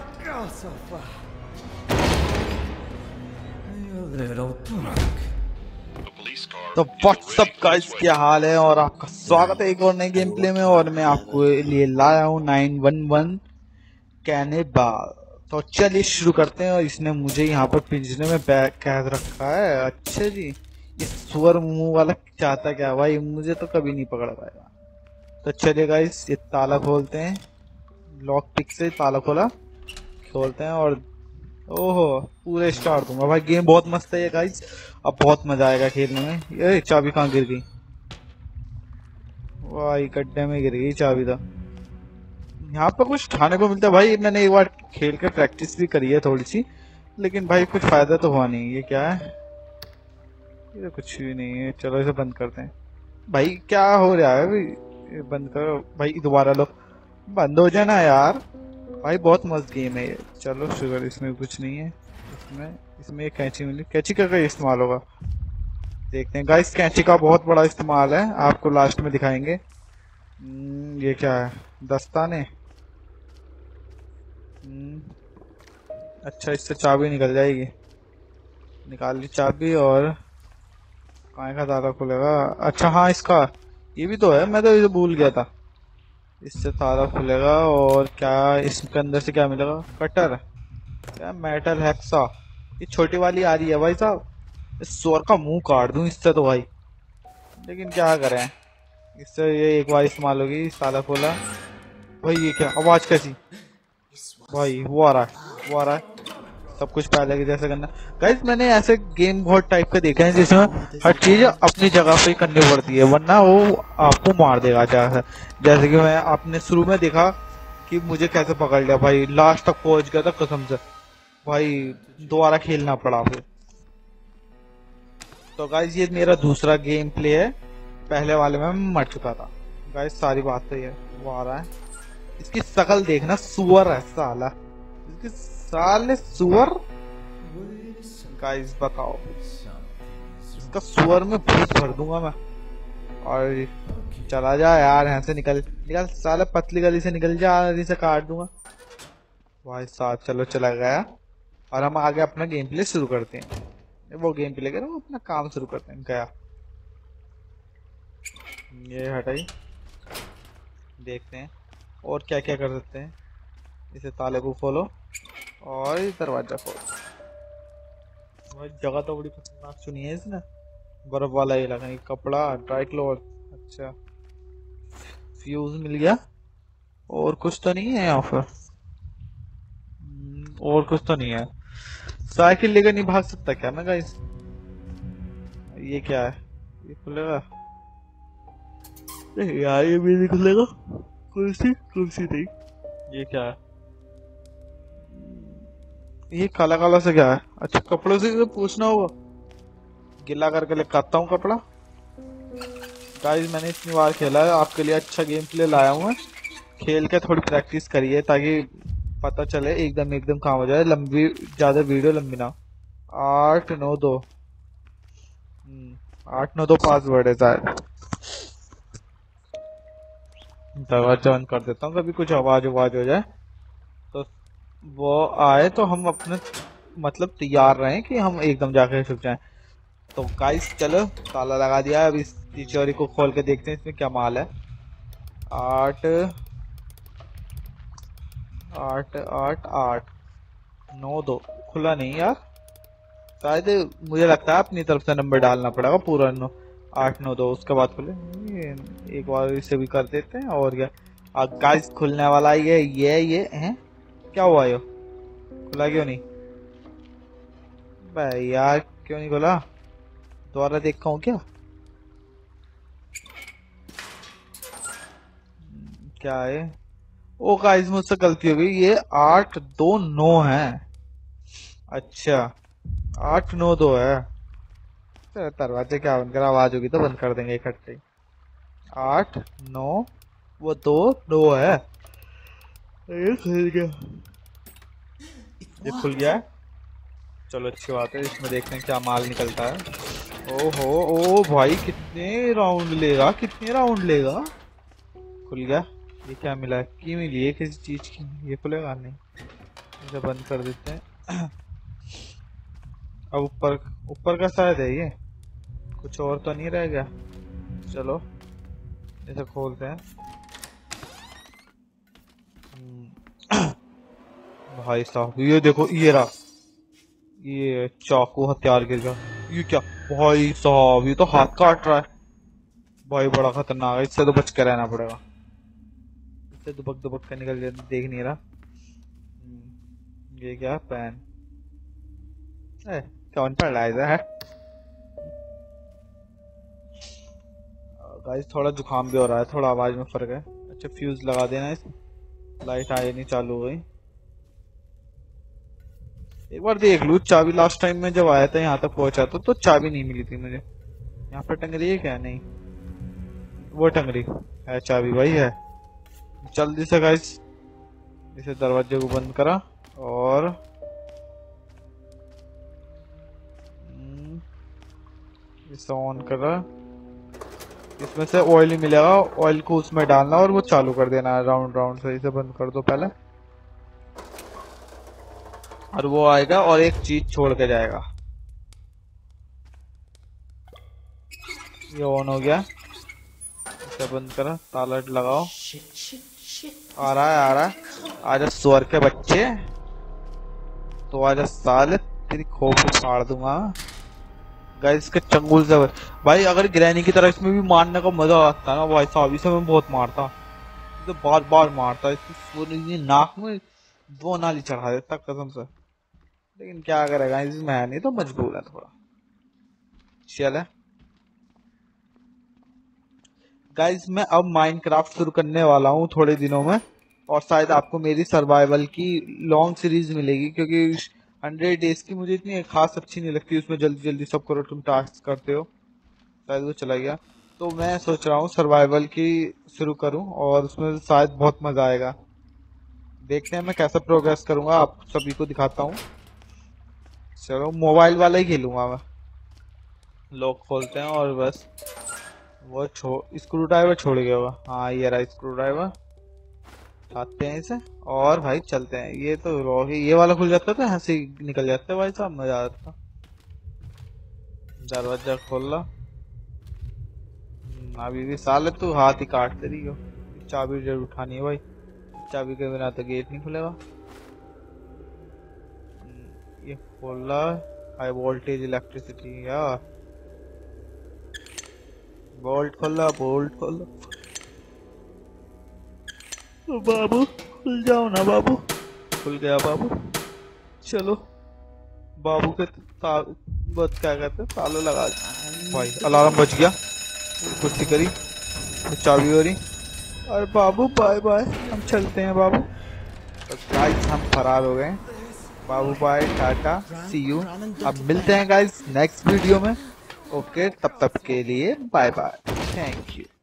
Fuck off, you little punk. तो WhatsApp guys, क्या हाल है और आपका स्वागत है एक और नए गेम प्ले में। और मैं आपको लिए लाया हूँ 911 Cannival। तो चलिए शुरू करते हैं। और इसने मुझे यहाँ पर पिंजरे में कैद रखा है। अच्छा जी, ये सुअर मुंह वाला चाहता क्या भाई, मुझे तो कभी नहीं पकड़ पाएगा। तो चलिए गाइस, ये ताला खोलते हैं। लॉक पिक से ताला खोलते हैं और ओहो पूरे स्टार दूंगा भाई। गेम बहुत मस्त है ये गाइस, अब बहुत मजा आएगा खेलने में। ये चाबी कहाँ गिर गई भाई? गड्ढे में गिर गई चाबी। था यहाँ पर कुछ खाने को मिलता है भाई। मैंने एक बार खेल के प्रैक्टिस भी करी है थोड़ी सी, लेकिन भाई कुछ फायदा तो हुआ नहीं। ये क्या है? ये तो कुछ भी नहीं है। चलो इसे बंद करते हैं भाई। क्या हो रहा है भाई? बंद करो भाई, दोबारा लो, बंद हो जाए ना यार। भाई बहुत मस्त गेम है ये। चलो शुगर, इसमें कुछ नहीं है। इसमें एक कैंची मिली। कैंची का क्या इस्तेमाल होगा देखते हैं गाइस। कैंची का बहुत बड़ा इस्तेमाल है, आपको लास्ट में दिखाएंगे। ये क्या है? दस्ताने। अच्छा, इससे चाबी निकल जाएगी। निकाल ली चाबी। और कहाँ का ताला खुलेगा? अच्छा हाँ, इसका ये भी तो है, मैं तो ये भूल गया था। इससे ताला खुलेगा। और क्या इसके अंदर से क्या मिलेगा? कटर। क्या मेटल हैक्सा? ये छोटी वाली आ रही है भाई साहब। इस सोर का मुंह काट दूं इससे तो भाई, लेकिन क्या करें। इससे ये एक बार इस्तेमाल होगी। ताला खोला भाई। ये क्या आवाज़ कैसी भाई? वो आ रहा है, वो आ रहा है। सब कुछ पहले की जैसे करना गाइस। मैंने ऐसे गेम बहुत टाइप के देखे हैं जिसमें हर चीज अपनी जगह पे करनी पड़ती है, वरना वो आपको मार देगा। जैसे कि मैं आपने शुरू में देखा कि मुझे कैसे पकड़ लिया भाई, लास्ट तक पहुंच गया था कसम से भाई, दोबारा खेलना पड़ा फिर। तो गाइस ये मेरा दूसरा गेम प्ले है, पहले वाले में मैं मर चुका था गाइस। सारी बात तो ये वो आ रहा है। इसकी शकल देखना, सुअर है साला। इसकी साले सुअर गाइस, बताओ इसका सुअर में भूत भर दूंगा मैं। और चला जा यार यहाँ से, निकल निकल साले, पतली गली से निकल जा, गली से काट दूंगा भाई साहब। चलो चला गया। और हम आगे अपना गेम प्ले शुरू करते हैं। वो गेम प्ले करें, अपना काम शुरू करते हैं। गया ये हटाई, देखते हैं और क्या क्या कर सकते हैं। इसे ताले को खोलो और दरवाजा खोलो। जगह तो बड़ी खतरनाक चुनी है इसने, बर्फ वाला इलाका। कपड़ा, ड्राई क्लोथ। अच्छा, फ्यूज मिल गया। और कुछ तो नहीं है यहाँ पर? और कुछ तो नहीं है। साइकिल लेकर नहीं भाग सकता क्या मैं गाइस? ये क्या है? ये खुलेगा यार, ये भी नहीं खुलेगा। कुर्सी कुर्सी नहीं। ये क्या है? ये काला काला से क्या है? अच्छा, कपड़ों से पूछना होगा। गिला करके ले आता हूँ कपड़ा। गाइस मैंने इतनी बार खेला है, आपके लिए अच्छा गेम प्ले लाया हूँ मैं। खेल के थोड़ी प्रैक्टिस करिए ताकि पता चले, एकदम काम हो जाए। लंबी ज़्यादा वीडियो लंबी ना। 892 892 पासवर्ड है शायद। दरवाजा बंद कर देता हूँ, कभी कुछ आवाज हो जाए तो वो आए तो हम अपने मतलब तैयार रहें कि हम एकदम जाके छुप जाएं। तो गाइस चलो, ताला लगा दिया है। अब इस तिजोरी को खोल के देखते हैं इसमें क्या माल है। 8 8 8 8 9 2 खुला नहीं यार, शायद मुझे लगता है अपनी तरफ से नंबर डालना पड़ेगा पूरा। 8 9 2 उसके बाद खुले। एक बार इसे भी कर देते हैं। और क्या गाइस खुलने वाला ये है? क्या हुआ यो? खुला क्यों नहीं भाई यार? क्यों नहीं खुला? दोबारा देखा हूं क्या? क्या है? ओ गाइस मुझसे गलती हो गई, ये 8 2 9 है। अच्छा 8 9 2 है। दरवाजे क्या बंद कर, आवाज होगी तो बंद कर देंगे इकट्ठे। 8 9 2 2 है। ये खुल गया, ये खुल गया। चलो अच्छी बात है। इसमें देखते हैं क्या माल निकलता है। ओहो ओ भाई, कितने राउंड लेगा, कितने राउंड लेगा। खुल गया। ये क्या मिला? की मिली है किसी चीज की। ये खुलेगा नहीं। इसे बंद कर देते हैं। अब ऊपर का शायद है, ये कुछ और तो नहीं रह गया। चलो इसे खोलते हैं। भाई साहब ये देखो, ये रहा, ये चाकू हथियार गिर गया। ये क्या भाई साहब, ये तो हाथ काट रहा है भाई, बड़ा खतरनाक है। इससे तो बच कर रहना पड़ेगा, इससे दुबक दुबक कर निकल गया, देख नहीं रहा। ये क्या पैन है, कौन पड़ा है। गाइस थोड़ा जुकाम भी हो रहा है, थोड़ा आवाज में फर्क है। अच्छा फ्यूज लगा देना इस, लाइट आई नहीं चालू हो गई। एक बार देख लू, चाबी लास्ट टाइम में जब आया था यहाँ तक पहुंचा था तो चाबी नहीं मिली थी मुझे। यहाँ पर टंग रही है क्या? नहीं, वो टंग रही है चाबी भाई है। जल्दी से गाइस इसे दरवाजे को बंद करा और इसे ऑन करा। इसमें से ऑयल ही मिलेगा, ऑयल को उसमें डालना और वो चालू कर देना राउंड राउंड से। इसे बंद कर दो पहले और वो आएगा और एक चीज छोड़ के जाएगा। ये ऑन हो गया, इसे बंद करा, ताला लगाओ। आ रहा है, आ रहा है, आजा स्वर के बच्चे, तो आजा साले तेरी खोपड़ी फाड़ दूंगा। गाइस के चंगुल से भाई, अगर ग्रैनी की तरह इसमें भी मारने का मजा आता ना भाई साहब, इसे मैं बहुत मारता, तो बार बार मारता। इसकी नाक में दो नाली चढ़ा देता कसम से, लेकिन क्या करेगा, इसमें है नहीं तो मजबूर है थोड़ा। चले गाइस मैं अब माइनक्राफ्ट शुरू करने वाला हूँ थोड़े दिनों में, और शायद आपको मेरी सर्वाइवल की लॉन्ग सीरीज मिलेगी, क्योंकि 100 डेज की मुझे इतनी खास अच्छी नहीं लगती। उसमें जल्दी जल्दी सब करो, तुम टास्क करते हो, शायद वो चला गया। तो मैं सोच रहा हूँ सर्वाइवल की शुरू करूँ और उसमें शायद बहुत मजा आएगा। देखते हैं मैं कैसा प्रोग्रेस करूंगा, आप सभी को दिखाता हूँ। चलो मोबाइल वाला ही खेलूंगा मैं। लॉक खोलते हैं और बस वो स्क्रू ड्राइवर छोड़ गया होगा। हाँ ये रहा स्क्रू ड्राइवर, खाते हैं इसे और भाई चलते हैं। ये तो लॉक, ये वाला खुल जाता था, हंसी निकल जाता है भाई साहब, मजा आता। दरवाजा खोल ला, अभी भी साले तू हाथ ही काटते रही हो। चाबी जरूर उठानी है भाई, चाबी के बिना तो गेट नहीं खुलेगा। ये खोला, हाई वोल्टेज इलेक्ट्रिसिटी यार, बोल्ट खोला, बोल्ट खोला। तो बाबू खुल जाओ ना बाबू, खुल गया बाबू। चलो बाबू के बस क्या कहते हैं, ताला लगा भाई। अलार्म बच गया, कुछ करी चाबी हो रही। और बाबू बाय बाय, हम चलते हैं बाबू। तो गाइस हम फरार हो गए, बाबू बाय टाटा सी यू। अब मिलते हैं गाइस नेक्स्ट वीडियो में। ओके, तब तक के लिए बाय बाय, थैंक यू।